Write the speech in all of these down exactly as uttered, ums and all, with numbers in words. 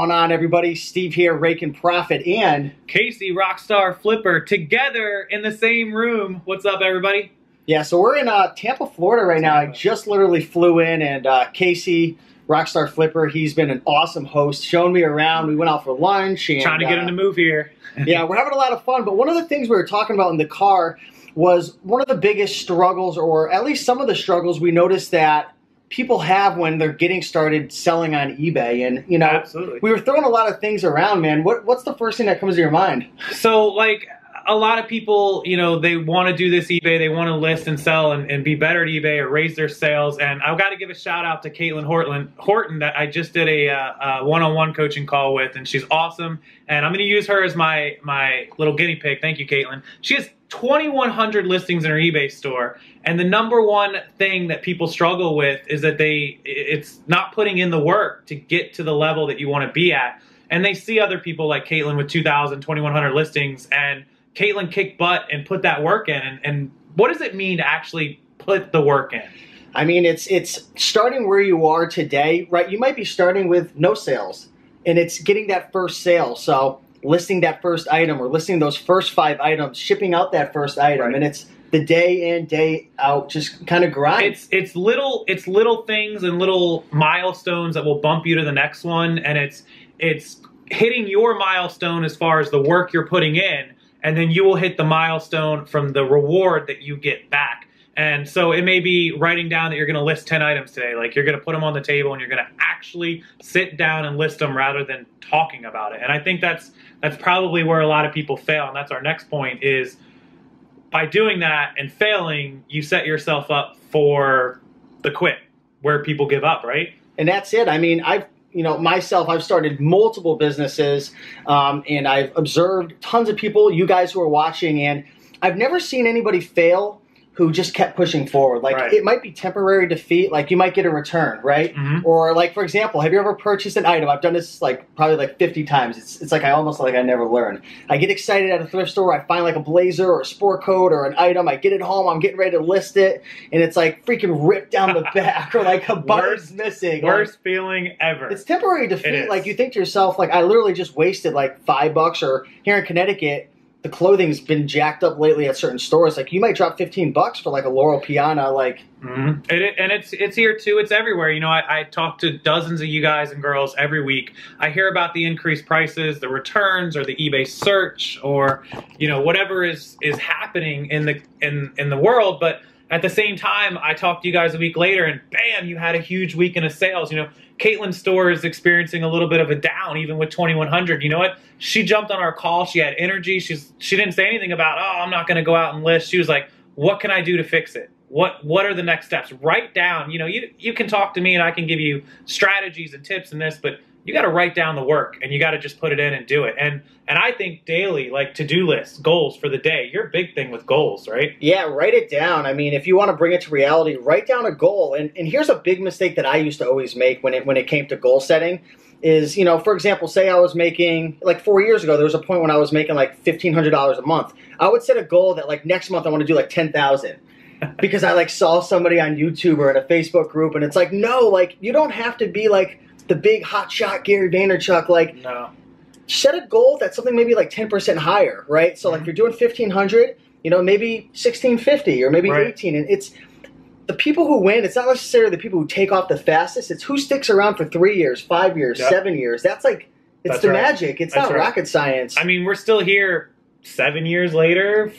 What's going on, everybody? Steve here, Raiken Profit, and Casey, Rockstar Flipper, together in the same room. What's up, everybody? Yeah, so we're in uh, Tampa, Florida right now. I just literally flew in, and uh, Casey, Rockstar Flipper, he's been an awesome host, showing me around. We went out for lunch. And, trying to get him uh, to move here. Yeah, we're having a lot of fun, but one of the things we were talking about in the car was one of the biggest struggles, or at least some of the struggles we noticed that people have when they're getting started selling on eBay. And, you know, absolutely, we were throwing a lot of things around, man. What, what's the first thing that comes to your mind? So, like, a lot of people, you know, they want to do this eBay. They want to list and sell and, and be better at eBay or raise their sales. And I've got to give a shout out to Caitlin Hortland, Horton that I just did a one-on-one coaching call with, and she's awesome. And I'm going to use her as my, my little guinea pig. Thank you, Caitlin. She has twenty-one hundred listings in her eBay store, and the number one thing that people struggle with is that they it's not putting in the work to get to the level that you want to be at. And they see other people like Caitlin with two thousand, twenty-one hundred listings, and Caitlin kicked butt and put that work in. And, and what does it mean to actually put the work in? I mean, it's it's starting where you are today, right? You might be starting with no sales, and it's getting that first sale. So listing that first item, or listing those first five items, shipping out that first item, right. And it's the day in, day out, just kind of grind. It's it's little it's little things and little milestones that will bump you to the next one, and it's it's hitting your milestone as far as the work you're putting in, and then you will hit the milestone from the reward that you get back. And so it may be writing down that you're going to list ten items today. Like, you're going to put them on the table and you're going to actually sit down and list them rather than talking about it. And I think that's that's probably where a lot of people fail. And that's our next point, is by doing that and failing, you set yourself up for the quit, where people give up, right? And that's it. I mean, I've you know, myself, I've started multiple businesses, um, and I've observed tons of people, you guys who are watching, and I've never seen anybody fail who just kept pushing forward. Like, right. It might be temporary defeat. Like, you might get a return, right? Mm-hmm. Or, like, for example, have you ever purchased an item? I've done this, like, probably like fifty times. It's, it's like I almost like I never learn. I get excited at a thrift store. I find like a blazer or a sport coat or an item. I get it home. I'm getting ready to list it. And it's like freaking ripped down the back, or like a button's missing. Worst like, feeling ever. It's temporary defeat. It like, you think to yourself, like, I literally just wasted like five bucks or here in Connecticut, the clothing's been jacked up lately at certain stores. Like, you might drop fifteen bucks for like a Laurel Piana, like. Mm-hmm. and, it, and it's it's here too. It's everywhere. You know, I, I talk to dozens of you guys and girls every week. I hear about the increased prices, the returns, or the eBay search, or you know, whatever is is happening in the in in the world. But at the same time, I talk to you guys a week later, and bam, you had a huge weekend of sales. You know, Caitlin's store is experiencing a little bit of a down, even with twenty-one hundred. You know what? She jumped on our call. She had energy. She's she didn't say anything about, oh, I'm not going to go out and list. She was like, what can I do to fix it? What what are the next steps? Write down. You know, you you can talk to me, and I can give you strategies and tips and this, but you got to write down the work, and you got to just put it in and do it. And and I think daily, like, to-do lists, goals for the day, your big thing with goals, right? Yeah, write it down. I mean, if you want to bring it to reality, write down a goal. And and here's a big mistake that I used to always make when it when it came to goal setting is, you know, for example, say I was making, like four years ago, there was a point when I was making like fifteen hundred dollars a month. I would set a goal that like next month I want to do like ten thousand. Because I like saw somebody on YouTube or in a Facebook group, and it's like, no, like, you don't have to be like the big hot shot Gary Vaynerchuk. Like, no. Set a goal that's something maybe like ten percent higher, right? So, like, if you're doing fifteen hundred, you know, maybe sixteen fifty or maybe right. eighteen. And it's the people who win. It's not necessarily the people who take off the fastest. It's who sticks around for three years, five years, yep. seven years. That's like, it's that's the right. magic. It's that's not right. rocket science. I mean, we're still here seven years later,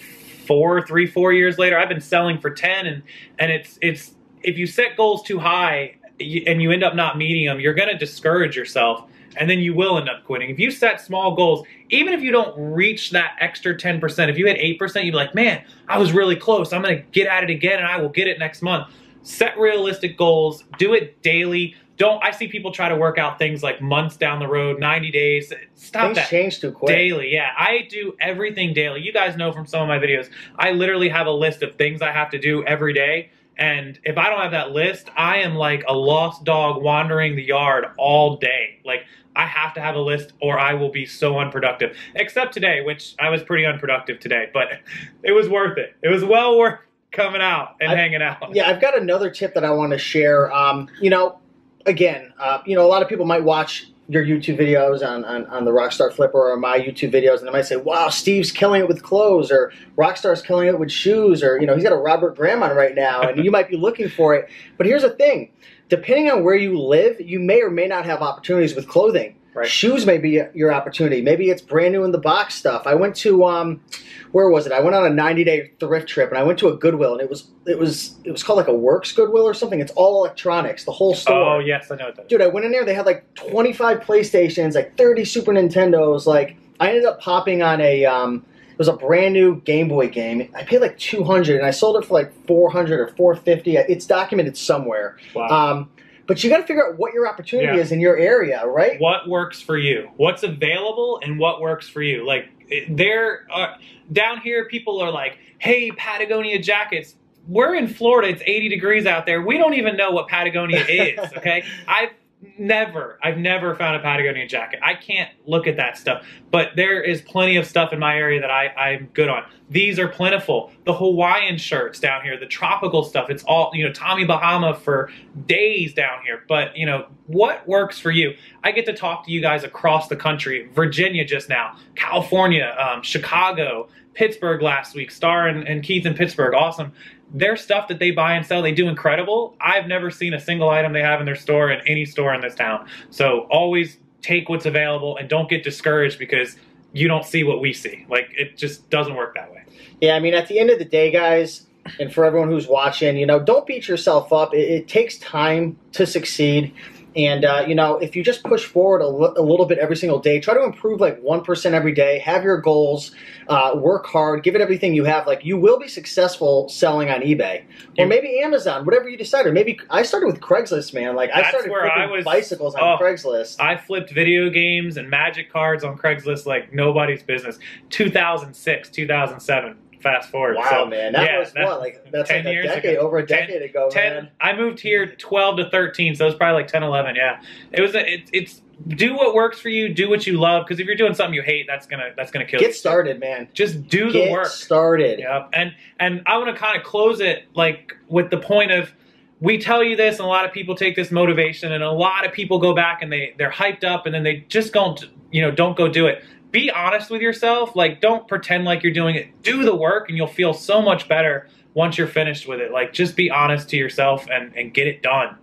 four, three, four years later. I've been selling for ten, and, and it's, it's, if you set goals too high, and you end up not meeting them, you're going to discourage yourself, and then you will end up quitting. If you set small goals, even if you don't reach that extra ten percent, if you hit eight percent, you'd be like, man, I was really close. I'm going to get at it again, and I will get it next month. Set realistic goals. Do it daily. Don't, I see people try to work out things like months down the road, ninety days. Stop things that. Change too quick. Daily, yeah. I do everything daily. You guys know from some of my videos, I literally have a list of things I have to do every day. And if I don't have that list, I am like a lost dog wandering the yard all day. Like, I have to have a list or I will be so unproductive. Except today, which I was pretty unproductive today, but it was worth it. It was well worth coming out and I've, hanging out. Yeah, I've got another tip that I want to share. Um, you know, again, uh, you know, a lot of people might watch your YouTube videos on, on, on the Rockstar Flipper or my YouTube videos, and they might say, wow, Steve's killing it with clothes, or Rockstar's killing it with shoes, or, you know, he's got a Robert Graham on right now, and you might be looking for it. But here's the thing. Depending on where you live, you may or may not have opportunities with clothing. Right. Shoes may be your opportunity. Maybe it's brand new in the box stuff. I went to, um, where was it? I went on a ninety day thrift trip, and I went to a Goodwill, and it was it was it was called like a Works Goodwill or something. It's all electronics, the whole store. Oh yes, I know what that is. Dude, I went in there. They had like twenty-five PlayStations, like thirty Super Nintendos. Like I ended up popping on a um, it was a brand new Game Boy game. I paid like two hundred, and I sold it for like four hundred or four fifty. It's documented somewhere. Wow. Um, But you got to figure out what your opportunity yeah. is in your area, right? What works for you? What's available and what works for you? Like, there are, down here, people are like, hey, Patagonia jackets. We're in Florida. It's eighty degrees out there. We don't even know what Patagonia is, okay? I've never, I've never found a Patagonia jacket. I can't look at that stuff. But there is plenty of stuff in my area that I, I'm good on. These are plentiful. The Hawaiian shirts down here, the tropical stuff, it's all, you know, Tommy Bahama for days down here. But, you know, what works for you? I get to talk to you guys across the country. Virginia just now, California, um, Chicago, Pittsburgh last week, Star and, and Keith in Pittsburgh, awesome. Their stuff that they buy and sell, they do incredible. I've never seen a single item they have in their store in any store in this town. So always take what's available and don't get discouraged because you don't see what we see. Like, it just doesn't work that way. Yeah, I mean, at the end of the day, guys, and for everyone who's watching, you know, don't beat yourself up. It, it takes time to succeed. And, uh, you know, if you just push forward a, l a little bit every single day, try to improve like one percent every day, have your goals, uh, work hard, give it everything you have. Like, you will be successful selling on eBay or maybe Amazon, whatever you decide. Or maybe I started with Craigslist, man. Like, I started flipping bicycles on Craigslist. I flipped video games and magic cards on Craigslist like nobody's business. two thousand six, two thousand seven. Fast forward. Wow, so, man. That yeah, was that's, what? Like, that's like a decade, ago. over a decade ten, ago, ten, man. I moved here twelve to thirteen, so it was probably like ten, eleven, yeah. It was, a, it, it's, do what works for you, do what you love, because if you're doing something you hate, that's gonna, that's gonna kill you. Get started, man. Just do the work. Get started. Yep. And, and I want to kind of close it, like, with the point of, we tell you this, and a lot of people take this motivation, and a lot of people go back and they, they're hyped up, and then they just don't, you know, don't go do it. Be honest with yourself. Like, don't pretend like you're doing it. Do the work, and you'll feel so much better once you're finished with it. Like, just be honest to yourself and, and get it done.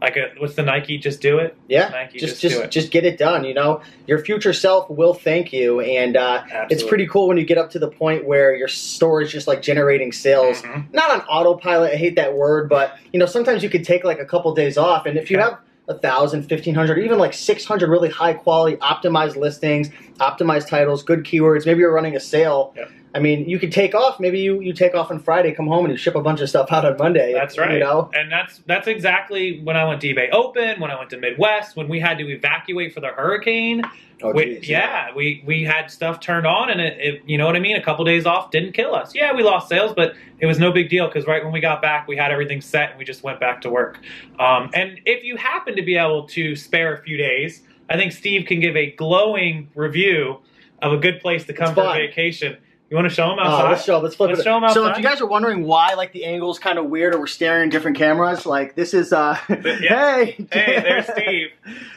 Like, a, what's the Nike? Just do it. Yeah. Nike, just, just, just do it. Just get it done. You know, your future self will thank you. And uh, it's pretty cool when you get up to the point where your store is just like generating sales. Mm-hmm. Not on autopilot. I hate that word, but you know, sometimes you could take like a couple days off, and if you yeah. have a thousand, fifteen hundred, even like six hundred really high quality optimized listings, optimized titles, good keywords. Maybe you're running a sale. Yep. I mean, you could take off. Maybe you, you take off on Friday, come home, and you ship a bunch of stuff out on Monday. That's right. You know? And that's that's exactly when I went to eBay Open, when I went to Midwest, when we had to evacuate for the hurricane. Oh, we, geez, yeah, yeah, we we had stuff turned on, and it, it you know what I mean. A couple days off didn't kill us. Yeah, we lost sales, but it was no big deal because right when we got back, we had everything set, and we just went back to work. Um, and if you happen to be able to spare a few days, I think Steve can give a glowing review of a good place to come for vacation. You want to show them outside? Uh, let's show, let's flip let's it. show them outside. So if you guys are wondering why, like, the angle's kind of weird or we're staring at different cameras, like, this is, uh, yeah. hey. Hey, there's Steve.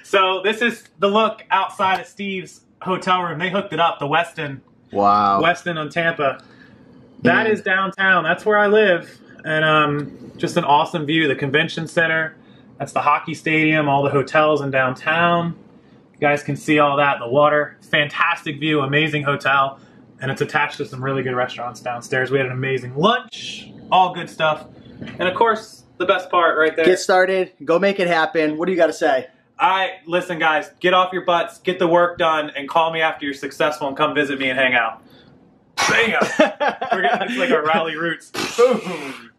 So this is the look outside of Steve's hotel room. They hooked it up, the Westin. Wow. Westin on Tampa. That mm. is downtown. That's where I live. And um, just an awesome view. The convention center. That's the hockey stadium, all the hotels in downtown. You guys can see all that in the water. Fantastic view, amazing hotel. And it's attached to some really good restaurants downstairs. We had an amazing lunch, all good stuff. And of course, the best part right there. Get started, go make it happen. What do you got to say? I, listen guys, get off your butts, get the work done, and call me after you're successful and come visit me and hang out. Bang! We're gonna, it's like our Raleigh roots. Boom!